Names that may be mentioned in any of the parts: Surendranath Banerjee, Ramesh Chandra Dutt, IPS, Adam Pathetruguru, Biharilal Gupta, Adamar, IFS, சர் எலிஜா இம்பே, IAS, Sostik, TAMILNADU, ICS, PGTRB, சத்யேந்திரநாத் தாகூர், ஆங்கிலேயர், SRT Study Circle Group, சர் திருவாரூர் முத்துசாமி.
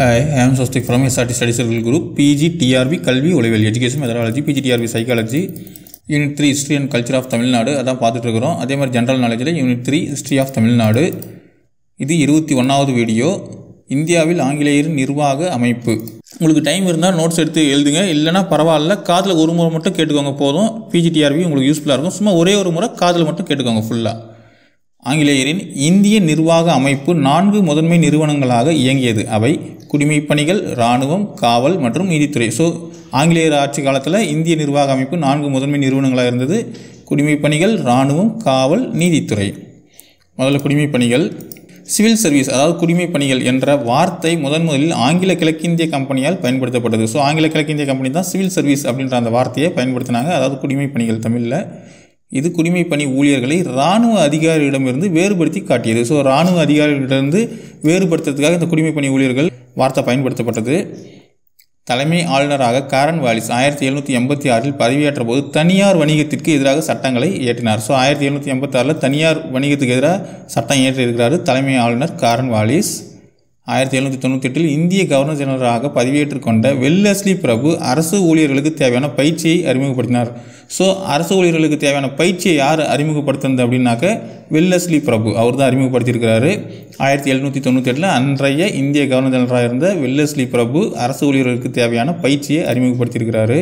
Hi, I am Sostik from SRT Study Circle Group, PGTRB, Kalvi, Olivali, Education Methodology, PGTRB, Psychology, Unit 3, History and Culture of Tamil Nadu, Adam Pathetruguru, Adamar General Knowledge, Unit 3, History of Tamil Nadu. This is the 21st video. India will Angilayer Nirvaga Amaipu. உங்களுக்கு time இருந்தா notes எடுத்து எழுதுங்க இல்லனா பரவாயில்லை காதுல ஒரு முறை மட்டும் கேட்டுக்கோங்க போதும் PGTRB உங்களுக்கு யூஸ்புல்லா இருக்கும் சும்மா ஒரே ஒரு முறை காதுல மட்டும் கேட்டுக்கோங்க ஃபுல்லா ஆங்கிலேயரின் இந்திய நிர்வாக அமைப்பு நான்கு முதன்மை நிறுவனங்களாக இயங்கியது அவை குடிமைப் பணிகள் ராணுவம் காவல் மற்றும் நீதித்துறை சோ ஆங்கிலேயர் ஆட்சி காலத்துல இந்திய நிர்வாக அமைப்பு நான்கு முதன்மை நிறுவனங்களாக இருந்தது குடிமைப் பணிகள் ராணுவம் காவல் நீதித்துறை முதல்ல குடிமைப் பணிகள் Civil service, that is, பணிகள் என்ற வார்த்தை முதன் முதலில் ஆங்கில கிழக்கிந்திய கம்பெனியால் பயன்படுத்தப்பட்டது. So, ஆங்கில கிழக்கிந்திய கம்பெனி தான் சிவில் சர்வீஸ் அப்படின்ற அந்த வார்த்தையை பயன்படுத்தினாங்க. அதாவது குடிமை பணிகள் தமிழ்ல இது குடிமை பணி ஊழியர்களை ராணுவ அதிகாரியிடமிருந்து வேறுபடுத்தி காட்டியது. So, ராணுவ அதிகாரியிடமிருந்து வேறுபடுத்துறதுக்காக இந்த குடிமை பணி ஊழியர்கள் வார்த்தை பயன்படுத்தப்பட்டது. தலைமை ஆளுநராக காரன் வாலிஸ் 1786 இல் பதவியேற்றபோது தனியார் வணிகத்திற்கு எதிராக சட்டங்களை இயற்றினார். சோ 1786 ல தனியார் வணிகத்துக்கு எதிராக சட்டம் இயற்றி இருக்கிறார் தலைமை ஆளுநர் காரன் வாலிஸ் 1798 இல் இந்திய கவர்னர் ஜெனரலாக பதவியேற்றுக் கொண்ட வெல்லஸ்லி பிரபு அரசு ஊழியர்களுக்கு தேவையான பயிற்சியை அறிமுகப்படுத்தினார். சோ அரசு ஊழியர்களுக்கு தேவையான பயிற்சியை யார் அறிமுகப்படுத்துனது அப்படினாக்க வெல்லஸ்லி பிரபு அவர்தான் அறிமுகப்படுத்தி இருக்காரு 1798 ல அன்றைய இந்திய கவர்னர் ஜெனரலாக இருந்த வெல்லஸ்லி பிரபு அரசு ஊழியர்களுக்கு தேவையான பயிற்சியை அறிமுகப்படுத்தி இருக்காரு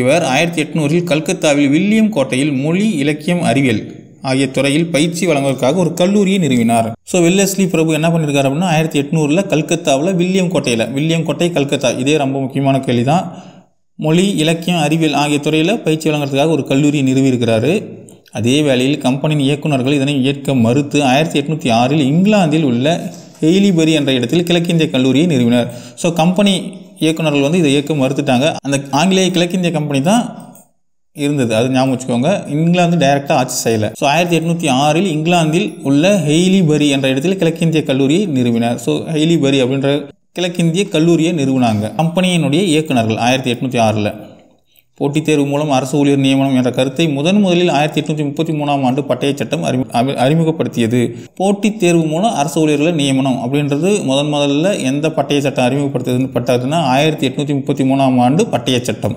இவர் 1800 இல் கல்கத்தாவில் வில்லியம் கோட்டையில் மொழி இலக்கியம் அறிவியல் ஆகிய துறையில் பயிற்சி வழங்குவதற்காக ஒரு கல்லூரியை நிறுவினார். சோ வெல்லஸ்லி பிரபு என்ன பண்ணிருக்கார் அப்படினா 1800 ல கல்கத்தாவுல வில்லியம் கோட்டை கல்கத்தா இதே ரொம்ப முக்கியமான கேள்விதான் மொழி இலக்கியம் அறிவியல் ஆகிய துறையில பயிற்சி வழங்குவதற்காக ஒரு கல்லூரியை நிறுவி இருக்கிறார். அதே வேளையில் கம்பெனியின் இயக்குனர்கள் இதனை ஏற்க மறுத்து 1806 இல் இங்கிலாந்தில் உள்ள ஹெய்லிபரி என்ற இடத்தில் கிழக்கிந்திய கல்லூரியை நிறுவினார். சோ கம்பெனி இயக்குனர்கள் வந்து இதை ஏற்க மறுத்துட்டாங்க. அந்த ஆங்கிலேய கிழக்கிந்திய கம்பெனி தான் இருந்தது அது ஞாபகம் வச்சுக்கோங்க இங்கிலாந்து டைரக்டா ஆட்சி செய்யல. சோ 1806 இல் இங்கிலாந்தில் உள்ள ஹெய்லிபரி என்ற இடத்தில் கிழக்கிந்திய கல்லூரியை நிறுவினார். சோ ஹெய்லிபரி அப்படின்ற கிழக்கிந்திய கல்லூரியை நிறுவனாங்க கம்பெனியினுடைய இயக்குனர்கள் 1806 போட்டித் தேர்வு மூலம் அரசு ஊழியர் நியமனம் என்ற கருத்தை முதன் முதலில் 1833 ஆண்டு பட்டய சட்டம் அறிமுகப்படுத்தியது. போட்டித் தேர்வு மூலம் அரசு ஊழியர்களை நியமனம் அப்படின்றது முதன் முதல்ல எந்த பட்டய சட்டம் அறிமுகப்படுத்ததுன்னா 1833 ஆண்டு பட்டய சட்டம்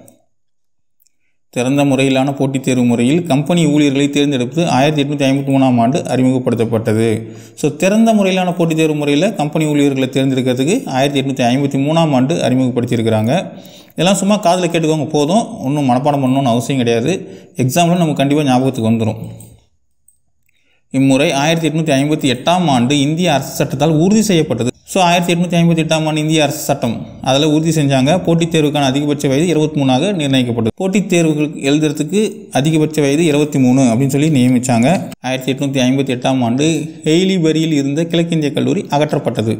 திறந்த முறையிலான போட்டித் தேர்வு முறையில் கம்பெனி ஊழியர்களை தேர்ந்தெடுத்து 1853 ஆண்டு அறிமுகப்படுத்தப்பட்டது. ஸோ திறந்த முறையிலான போட்டித் தேர்வு முறையில் கம்பெனி ஊழியர்களை தேர்ந்தெடுக்கிறதுக்கு 1853 ஆண்டு அறிமுகப்படுத்தியிருக்கிறாங்க. இதெல்லாம் சும்மா காதில் கேட்டுக்கோங்க போதும் ஒன்றும் மனப்பாடம் பண்ணணும்னு அவசியம் கிடையாது. எக்ஸாம்பிள் நமக்கு கண்டிப்பாக ஞாபகத்துக்கு வந்துடும். இம்முறை 1858 ஆண்டு இந்திய அரசு சட்டத்தால் உறுதி செய்யப்பட்டது. ஸோ 1858 ஆண்டு இந்திய அரசு சட்டம் அதில் உறுதி செஞ்சாங்க போட்டித் தேர்வுக்கான அதிகபட்ச வயது 23 நிர்ணயிக்கப்பட்டது. போட்டித் தேர்வுகளுக்கு எழுதுறதுக்கு அதிகபட்ச வயது 23 அப்படின்னு சொல்லி நியமித்தாங்க. 1858 ஆண்டு ஹெய்லிபரியில் இருந்த கிழக்கிந்திய கல்லூரி அகற்றப்பட்டது.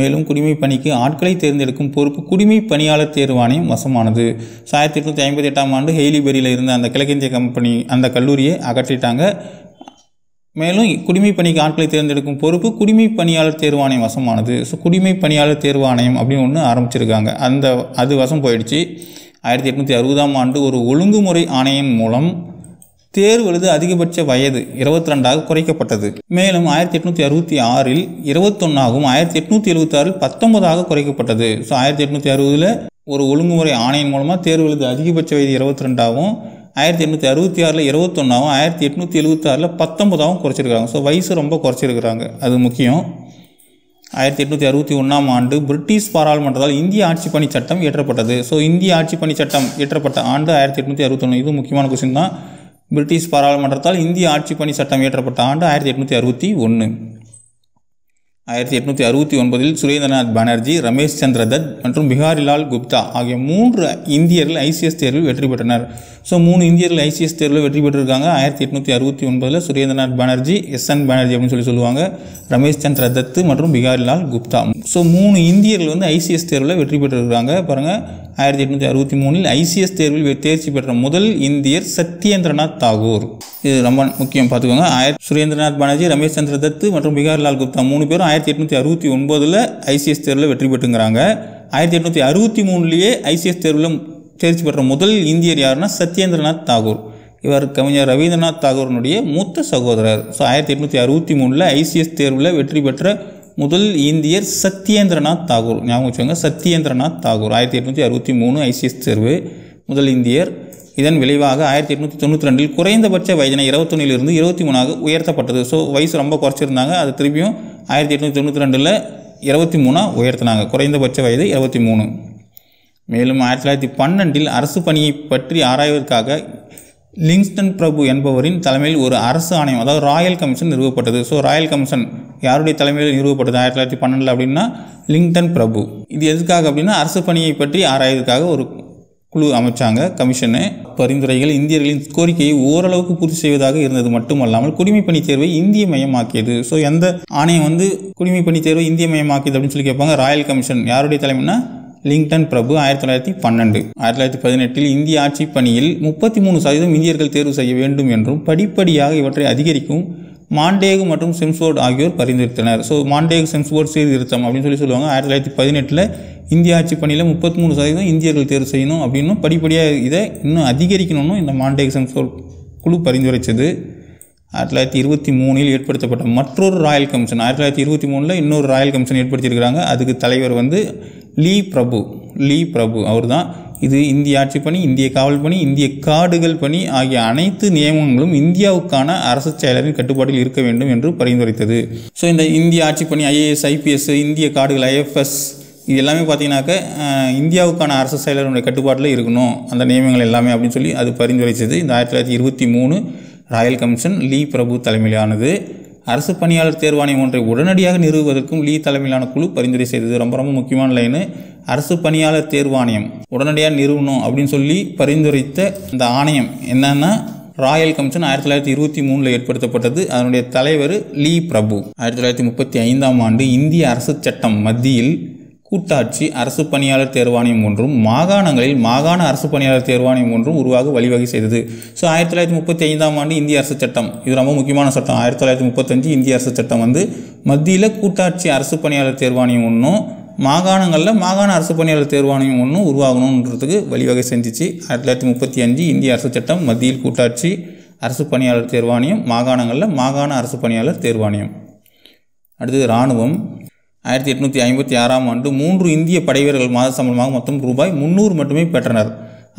மேலும் குடிமை பணிக்கு ஆட்களை தேர்ந்தெடுக்கும் பொறுப்பு குடிமை பணியாளர் தேர்வாணையம் வசமானது. ஸோ 1858 ஆண்டு ஹெய்லிபரியில் இருந்த அந்த கிழக்கிந்திய கம்பெனி அந்த கல்லூரியை அகற்றிட்டாங்க. மேலும் குடிமை பணிக்கு ஆட்களை தேர்ந்தெடுக்கும் பொறுப்பு குடிமை பணியாளர் தேர்வாணையம் வசமானது. ஸோ குடிமை பணியாளர் தேர்வாணையம் அப்படின்னு ஒன்று ஆரம்பிச்சிருக்காங்க அந்த அது வசம் போயிடுச்சு. 1860 ஆண்டு ஒரு ஒழுங்குமுறை ஆணையம் மூலம் தேர்வெழுது அதிகபட்ச வயது 22 குறைக்கப்பட்டது. மேலும் 1866 இல் 21 1876 இல் 19 குறைக்கப்பட்டது. ஸோ 1860 ஒரு ஒழுங்குமுறை ஆணையம் மூலமாக தேர்வெழுது அதிகபட்ச வயது 22 1866 21 1876 19 குறைச்சிருக்காங்க. ஸோ வயசு ரொம்ப குறைச்சிருக்கிறாங்க அது முக்கியம். 1861 ஆண்டு பிரிட்டிஷ் பாராளுமன்றத்தால் இந்திய ஆட்சிப்பணி சட்டம் இயற்றப்பட்டது. ஸோ இந்திய ஆட்சிப்பணி சட்டம் இயற்றப்பட்ட ஆண்டு 1861 இது முக்கியமான கொஸ்டின் தான். பிரிட்டிஷ் பாராளுமன்றத்தால் இந்திய ஆட்சிப்பணி சட்டம் இயற்றப்பட்ட ஆண்டு 1861. 1869 Surendranath Banerjee, Ramesh Chandra Dutt மற்றும் Biharilal Gupta ஆகிய 3 இந்தியர்கள் ICS தேர்வில் வெற்றி பெற்றனர். சோ 3 இந்தியர்கள் ICS தேர்வில் வெற்றி பெற்றிருக்காங்க. 1869ல Surendranath Banerjee, SN Banerjee அப்படினு சொல்லுவாங்க. Ramesh Chandra Dutt மற்றும் Biharilal Gupta. சோ 3 இந்தியர்கள் வந்து ICS தேர்வில் வெற்றி பெற்றிருக்காங்க. பாருங்க 1863ல் ICS தேர்வில் தேர்ச்சி பெற்ற முதல் இந்தியர் சத்யேந்திரநாத் தாகூர். இது ரொம்ப முக்கியம் பாத்துக்கோங்க. Surendranath Banerjee, Ramesh Chandra Dutt மற்றும் Biharilal Gupta மூணு பேரும் 1869ல ICS தேர்வுல வெற்றி பெற்றுங்கறாங்க. 1863லயே ICS தேர்வுல தேர்ச்சி பெற்ற முதல் இந்தியர் யாருன்னா சத்யேந்திரநாத் தாகூர். இவர் கவிஞர் ரவீந்திரநாத் தாகூரினுடைய மூத்த சகோதரர். சோ 1863ல ICS தேர்வுல வெற்றி பெற்ற முதல் இந்தியர் சத்யேந்திரநாத் தாகூர். ஞாபகம் வச்சுங்க, சத்யேந்திரநாத் தாகூர் 1863 ICS தேர்வு முதல் இந்தியர். இதன் விளைவாக 1892ல் குறைந்தபட்ச வயதினை 21 இருந்து 23 ஆக உயர்த்தப்பட்டது. சோ வயசு ரொம்ப குறைச்சிருந்தாங்க, அது திருப்பியும் 1892ல 23 உயர்த்தினாங்க. குறைந்தபட்ச வயது 23. மேலும் 1912ல் அரசு பணியை பற்றி ஆராய்வதற்காக லிங்ஸ்டன் பிரபு என்பவரின் தலைமையில் ஒரு அரசு ஆணையம், அதாவது ராயல் கமிஷன் நிறுவப்பட்டது. சோ ராயல் கமிஷன் யாருடைய தலைமையில் நிறுவப்பட்டது 1912ல் அப்படின்னா லிங்டன் பிரபு. இது எதுக்காக அப்படின்னா அரசு பணியை பற்றி ஆராய்வதற்காக ஒரு குழு அமைச்சாங்க கமிஷன். பரிந்துரைகள் இந்தியர்களின் கோரிக்கையை ஓரளவுக்கு பூர்த்தி செய்வதாக இருந்தது மட்டுமல்லாமல் குடிமை பணி தேர்வை இந்திய மயமாக்கியது. ஸோ எந்த ஆணையம் வந்து குடிமை பணி தேர்வை இந்திய மயமாக்கியது அப்படின்னு சொல்லி கேட்பாங்க. ராயல் கமிஷன் யாருடைய தலைமைன்னா லிங்டன் பிரபு 1912. 1918ல் இந்திய ஆட்சி பணியில் 33% இந்தியர்கள் தேர்வு செய்ய வேண்டும் என்றும் படிப்படியாக இவற்றை அதிகரிக்கும் மாண்டேகு மற்றும் செம்ஸ்போர்ட் ஆகியோர் பரிந்துரைத்தனர். ஸோ மாண்டேகு செம்ஸ்போர்ட் சீர்திருத்தம் அப்படின்னு சொல்லுவாங்க. 1918ல் இந்திய ஆட்சி பணியில் 33% இந்தியர்கள் தேர்வு செய்யணும் அப்படின்னும் படிப்படியாக இதை இன்னும் அதிகரிக்கணும்னு இந்த மாண்டேகு செம்ஸ்போர்ட் குழு பரிந்துரைச்சது. 1923ல் ஏற்படுத்தப்பட்ட மற்றொரு ராயல் கமிஷன், 1923ல் இன்னொரு ராயல் கமிஷன் ஏற்படுத்தியிருக்கிறாங்க. அதுக்கு தலைவர் வந்து லீ பிரபு அவர் தான். இது இந்திய ஆட்சி பணி, இந்திய காவல் பணி, இந்திய காடுகள் பணி ஆகிய அனைத்து நியமனங்களும் இந்தியாவுக்கான அரசு செயலரின் கட்டுப்பாட்டில் இருக்க வேண்டும் என்று பரிந்துரைத்தது. ஸோ இந்த இந்திய ஆட்சி பணி, IAS, IPS, இந்திய காடுகள் IFS இது எல்லாமே பார்த்தீங்கன்னாக்க இந்தியாவுக்கான அரசு செயலருடைய கட்டுப்பாட்டில் இருக்கணும் அந்த நியமனங்கள் எல்லாமே அப்படின்னு சொல்லி அது பரிந்துரைத்தது. இந்த 1923 ராயல் கமிஷன் லீ பிரபு தலைமையிலானது. அரசு பணியாளர் தேர்வாணையம் ஒன்றை உடனடியாக நிறுவுவதற்கும் லீ தலைமையிலான குழு பரிந்துரை செய்தது. ரொம்ப ரொம்ப முக்கியமான லைனு, அரசு பணியாளர் தேர்வாணையம் உடனடியாக நிறுவணும் அப்படின்னு சொல்லி பரிந்துரைத்த இந்த ஆணையம் என்னன்னா ராயல் கமிஷன் 1923ல் ஏற்படுத்தப்பட்டது. அதனுடைய தலைவர் லீ பிரபு. 1935 இந்திய அரசு சட்டம் மத்தியில் கூட்டாட்சி அரசு பணியாளர் தேர்வாணையம் ஒன்றும் மாகாணங்களில் மாகாண அரசு பணியாளர் தேர்வாணையம் ஒன்றும் உருவாக வழிவகை செய்தது. ஸோ 1935 இந்திய அரசு சட்டம், இது ரொம்ப முக்கியமான சட்டம். 1935 இந்திய அரசு சட்டம் வந்து மத்தியில் கூட்டாட்சி அரசு பணியாளர் தேர்வாணையம் ஒன்றும் மாகாணங்களில் மாகாண அரசு பணியாளர் தேர்வாணையம் ஒன்றும் உருவாகணுன்றதுக்கு வழிவகை செஞ்சிச்சு. 1935 இந்திய அரசு சட்டம் மத்தியில் கூட்டாட்சி அரசு பணியாளர் தேர்வாணையம், மாகாணங்களில் மாகாண அரசு பணியாளர் தேர்வாணையம். அடுத்தது இராணுவம். 1856 3 இந்திய படைவீரர்கள் மாத சம்பளமாக மொத்தம் ரூபாய் 300 மட்டுமே பெற்றனர்.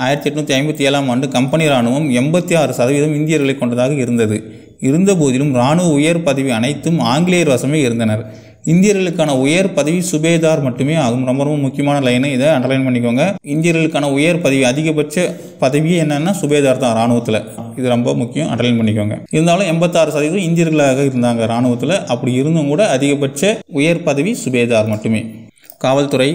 1857 கம்பெனி இராணுவம் 86% இந்தியர்களை கொண்டதாக இருந்தது. இருந்த போதிலும் இராணுவ உயர் பதவி அனைத்தும் ஆங்கிலேயர் வசமே இருந்தனர். இந்தியர்களுக்கான உயர் பதவி சுபேதார் மட்டுமே ஆகும். ரொம்ப ரொம்ப முக்கியமான லைனை, இதை அண்டர்லைன் பண்ணிக்கோங்க. இந்தியர்களுக்கான உயர் பதவி அதிகபட்ச பதவியே என்னன்னா சுபேதார் தான் இராணுவத்தில். இது ரொம்ப முக்கியம், அண்டர்லைன் பண்ணிக்கோங்க. இருந்தாலும் 86% இந்தியர்களாக இருந்தாங்க இராணுவத்தில். அப்படி இருந்தும் கூட அதிகபட்ச உயர் பதவி சுபேதார் மட்டுமே. காவல்துறை.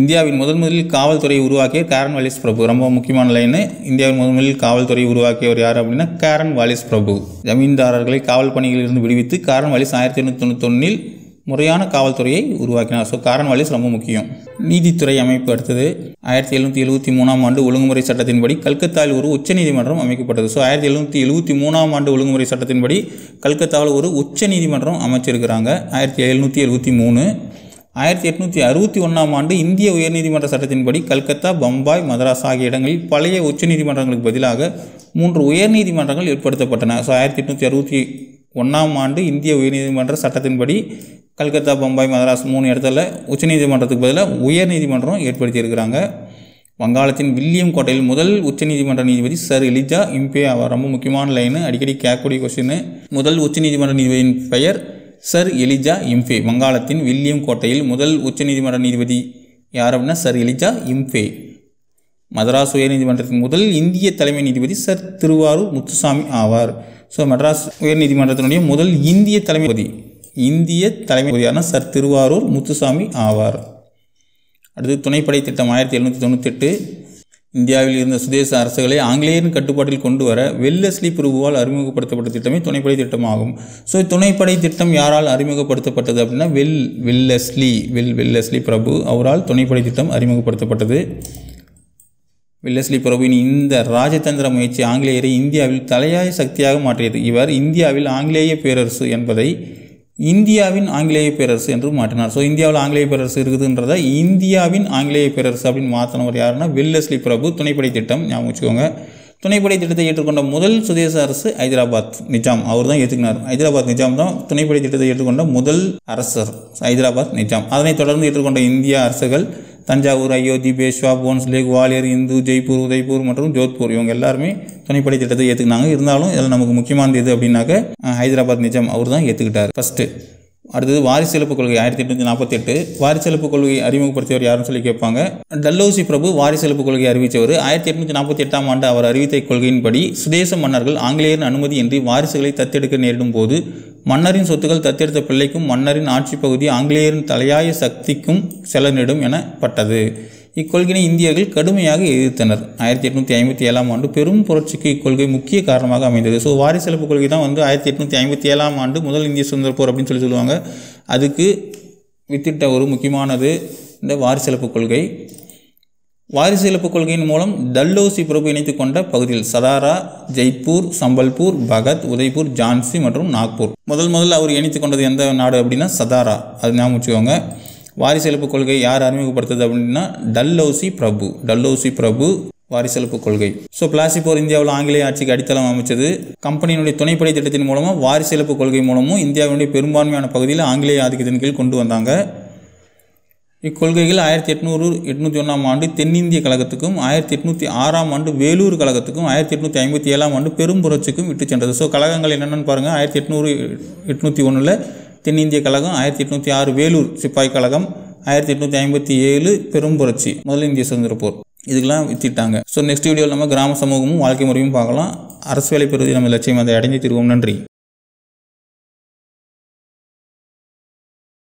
இந்தியாவின் முதலில் காவல்துறையை உருவாக்கிய கேரன் வாலிஸ் பிரபு. ரொம்ப முக்கியமான லைனு, இந்தியாவின் முதலில் காவல்துறையை உருவாக்கியவர் யார் அப்படின்னா கேரன் வாலிஸ் பிரபு. ஜமீன்தாரர்களை காவல் பணியில் இருந்து விடுவித்து கேரன் வாலிஸ் 1891ல் முறையான காவல்துறையை உருவாக்கினார். ஸோ கேரன் வாலிஸ் ரொம்ப முக்கியம். நீதித்துறை அமைப்பு. அடுத்தது 1773 ஒழுங்குமுறை சட்டத்தின்படி கல்கத்தாவில் ஒரு உச்சநீதிமன்றம் அமைக்கப்பட்டது. ஸோ 1773 ஒழுங்குமுறை சட்டத்தின்படி கல்கத்தாவில் ஒரு உச்சநீதிமன்றம் அமைச்சிருக்கிறாங்க. 1773. 1861 இந்திய உயர்நீதிமன்ற சட்டத்தின்படி கல்கத்தா, பம்பாய், மதராஸ் ஆகிய இடங்களில் பழைய உச்சநீதிமன்றங்களுக்கு பதிலாக 3 உயர்நீதிமன்றங்கள் ஏற்படுத்தப்பட்டன. ஸோ 1861 இந்திய உயர்நீதிமன்ற சட்டத்தின்படி கல்கத்தா, பம்பாய், மதராஸ் 3 இடத்துல உச்சநீதிமன்றத்துக்கு பதிலாக உயர்நீதிமன்றம் ஏற்படுத்தியிருக்கிறாங்க. வங்காளத்தின் வில்லியம் கோட்டையில் முதல் உச்சநீதிமன்ற நீதிபதி சர் எலிஜா இம்பே. அவர் ரொம்ப முக்கியமான லைனு, அடிக்கடி கேட்கக்கூடிய கொஸ்டின். முதல் உச்சநீதிமன்ற நீதிபதியின் பெயர் சர் எலிஜா இம்பே. வங்காளத்தின் வில்லியம் கோட்டையில் முதல் உச்சநீதிமன்ற நீதிபதி யார் அப்படின்னா சர் எலிஜா இம்பே. மதராஸ் உயர்நீதிமன்றத்தின் முதல் இந்திய தலைமை நீதிபதி சர் திருவாரூர் முத்துசாமி ஆவார். ஸோ மதராஸ் உயர்நீதிமன்றத்தினுடைய முதல் இந்திய தலைமை இந்திய தலைமையான சர் திருவாரூர் முத்துசாமி ஆவார். அடுத்து துணைப்படை திட்டம் 1798 இந்தியாவில் இருந்த சுதேச அரசுகளை ஆங்கிலேயரின் கட்டுப்பாட்டில் கொண்டு வர வெல்லஸ்லி பிரபுவால் அறிமுகப்படுத்தப்பட்ட திட்டமே துணைப்படை திட்டமாகும். ஸோ துணைப்படை திட்டம் யாரால் அறிமுகப்படுத்தப்பட்டது அப்படின்னா வெல்லஸ்லி பிரபு அவரால் துணைப்படை திட்டம் அறிமுகப்படுத்தப்பட்டது. வெல்லஸ்லி பிரபுவின் இந்த ராஜதந்திர முயற்சி ஆங்கிலேயரை இந்தியாவில் தலையாய சக்தியாக மாற்றியது. இவர் இந்தியாவில் ஆங்கிலேய பேரரசு என்பதை இந்தியாவின் ஆங்கிலேய பேரரசு என்று மாற்றினார். ஸோ இந்தியாவில் ஆங்கிலேய பேரரசு இருக்குதுன்றதை இந்தியாவின் ஆங்கிலேய பேரரசு அப்படின்னு மாற்றினவர் யாருன்னா வெல்லஸ்லி பிரபு. துணைப்படை திட்டம் ஞாபகம் வச்சுக்கோங்க. துணைப்படை திட்டத்தை ஏற்றுக்கொண்ட முதல் சுதேச அரசு ஹைதராபாத் நிஜாம். அவர் தான் ஏற்றுக்கினார். ஹைதராபாத் நிஜாம் தான் துணைப்படை திட்டத்தை ஏற்றுக்கொண்ட முதல் அரசர் ஹைதராபாத் நிஜாம். அதனைத் தொடர்ந்து ஏற்றுக்கொண்ட இந்திய அரசுகள் தஞ்சாவூர், அயோத்தி, பேஷ்வா, போன்ஸ்லே, குவாலியர், இந்து, ஜெய்ப்பூர், உதய்பூர் மற்றும் ஜோத்பூர் இவங்க எல்லாருமே துணைப்படை திட்டத்தை ஏற்றுக்கினாங்க. இருந்தாலும் இதில் நமக்கு முக்கியமானது எது அப்படின்னாக்க ஹைதராபாத் நிஜாம் அவர் தான் ஏற்றுக்கிட்டார் ஃபஸ்ட்டு. அடுத்தது வாரிசு இழப்பு கொள்கை 1848. வாரிசு இழப்பு கொள்கையை அறிமுகப்படுத்தியவர் யாருன்னு சொல்லி கேட்பாங்க. டல்ஹவுசி பிரபு வாரிசு இழப்பு கொள்கையை அறிவித்தவர். 1848ஆம் ஆண்டு அவர் அறிவித்த கொள்கையின்படி சுதேச மன்னர்கள் ஆங்கிலேயரின் அனுமதியின்றி வாரிசுகளை தத்தெடுக்க நேரிடும் போது மன்னரின் சொத்துக்கள் தத்தெடுத்த பிள்ளைக்கும் மன்னரின் ஆட்சி பகுதி ஆங்கிலேயரின் தலையாய சக்திக்கும் செல்ல நேடும் எனப்பட்டது. இக்கொள்கையை இந்தியர்கள் கடுமையாக எதிர்த்தனர். 1857ஆம் ஆண்டு பெரும் புரட்சிக்கு இக்கொள்கை முக்கிய காரணமாக அமைந்தது. ஸோ வாரிசு இழப்பு கொள்கை தான் வந்து 1857ஆம் ஆண்டு முதல் இந்திய சுதந்திர போர் அப்படின்னு சொல்லுவாங்க. அதுக்கு வித்திட்ட ஒரு முக்கியமானது இந்த வாரிசு இழப்பு கொள்கை. வாரிசு இழப்பு கொள்கையின் மூலம் டல்ஹவுசி பிரபு இணைத்துக் கொண்ட பகுதியில் சதாரா, ஜெய்ப்பூர், சம்பல்பூர், பகத், உதய்பூர், ஜான்சி மற்றும் நாக்பூர். முதல் அவர் இணைத்துக் கொண்டது எந்த நாடு அப்படின்னா சதாரா. அது ஞாபகம் வச்சுக்கோங்க. வாரிசு இழப்பு கொள்கை யார் அறிமுகப்படுத்துது அப்படின்னா டல்ஹவுசி பிரபு வாரிசு இழப்பு கொள்கை. ஸோ பிளாசி போர் இந்தியாவில் ஆங்கிலேய ஆட்சிக்கு அடித்தளம் அமைச்சது. கம்பெனியினுடைய துணைப்படை திட்டத்தின் மூலமாக வாரிசு இழப்பு கொள்கை மூலமும் இந்தியாவினுடைய பெரும்பான்மையான பகுதியில் ஆங்கிலேய ஆதிக்கத்தின் கீழ் கொண்டு வந்தாங்க. இக்கொள்கைகள் 1881ஆம் ஆண்டு தென்னிந்திய கழகத்துக்கும், 1806ஆம் ஆண்டு வேலூர் கழகத்துக்கும், 1857ஆம் ஆண்டு பெரும் புரட்சிக்கும் விட்டு சென்றது. ஸோ கழகங்கள் என்னென்னு பாருங்கள். 1800 தென்னிந்திய கழகம், 1806 வேலூர் சிப்பாய் கழகம், 1857 பெரும் புரட்சி, முதல் இந்திய சுதந்திர போர். இதுக்கெல்லாம் வித்திட்டாங்க. ஸோ நெக்ஸ்ட் வீடியோவில் நம்ம கிராம சமூகமும் வாழ்க்கை முறையும் பார்க்கலாம். அரசு வேலை பெறுவதை நம்ம லட்சியம் அதை அடைந்து திருவோம். நன்றி.